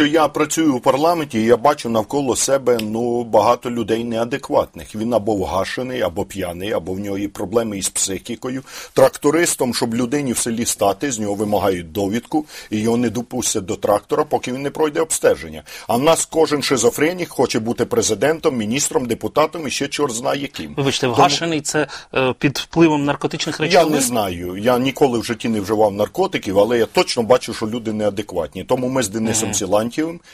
Я працюю в парламенті, і я бачу навколо себе багато людей неадекватних. Він або вгашений, або п'яний, або в нього є проблеми із психікою. Трактористом, щоб людині в селі стати, з нього вимагають довідку, і його не допустять до трактора, поки він не пройде обстеження. А в нас кожен шизофренік хоче бути президентом, міністром, депутатом і ще чорт знає яким. Вибачте, вгашений – це під впливом наркотичних речовин? Я не знаю. Я ніколи в житті не вживав наркотиків, але я точно бачу, що люди неадекватні. Тому ми з Денисом Сіланським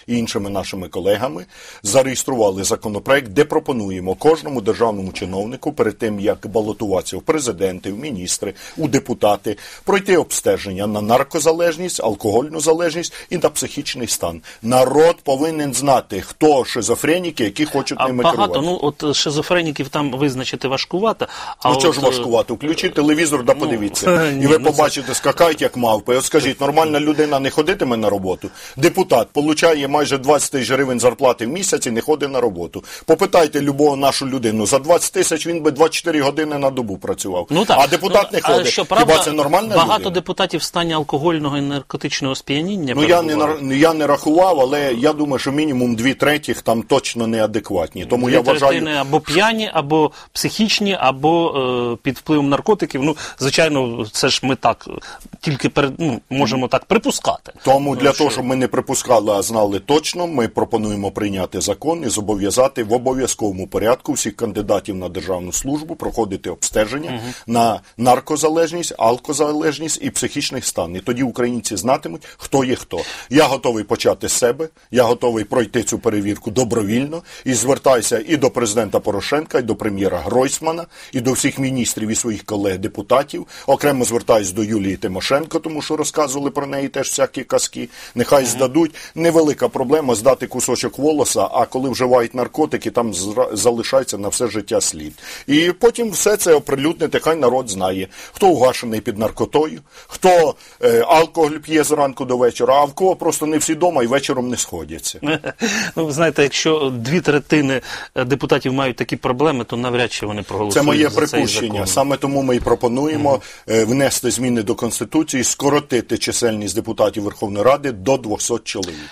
і іншими нашими колегами зареєстрували законопроект, де пропонуємо кожному державному чиновнику перед тим, як балотуватися в президенти, в міністри, у депутати, пройти обстеження на наркозалежність, алкогольну залежність і на психічний стан. Народ повинен знати, хто шизофреніки, які хочуть ними керувати. А багато, от шизофреніків там визначити важкувато. Ну чого ж важкувато? Включіть телевізор та подивіться. І ви побачите, скакають як мавпи. От скажіть, нормальна людина не ходитиме на роботу? Депутат получає майже 20 тисяч гривень зарплати в місяць і не ходить на роботу. Попитайте любого нашу людину. За 20 тисяч він би 24 години на добу працював. А депутат не ходить. Хіба це нормальна людина? Багато депутатів в стані алкогольного і наркотичного сп'яніння. Ну, я не рахував, але я думаю, що мінімум 2/3 там точно неадекватні. Тому я вважаю... 2/3 або п'яні, або психічні, або під впливом наркотиків. Ну, звичайно, це ж ми так, тільки можемо так припускати. Тому для того, щоб ми не припускали, а знали точно, ми пропонуємо прийняти закон і зобов'язати в обов'язковому порядку всіх кандидатів на державну службу проходити обстеження на наркозалежність, алкозалежність і психічний стан. І тоді українці знатимуть, хто є хто. Я готовий почати з себе, я готовий пройти цю перевірку добровільно і звертаюся і до президента Порошенка, і до прем'єра Гройсмана, і до всіх міністрів і своїх колег-депутатів. Окремо звертаюся до Юлії Тимошенко, тому що розказували про неї теж всякі казки. Нехай здадуть. Невелика проблема здати кусочок волоса, а коли вживають наркотики, там залишається на все життя слід. І потім все це оприлюднити, хай народ знає, хто угашений під наркотою, хто алкоголь п'є зранку до вечора, а в кого просто не всі дома і вечором не сходяться. Ви знаєте, якщо 2/3 депутатів мають такі проблеми, то навряд чи вони проголосують за цей закон. Це моє припущення. Саме тому ми і пропонуємо внести зміни до Конституції, скоротити чисельність депутатів Верховної Ради до 200 чоловік.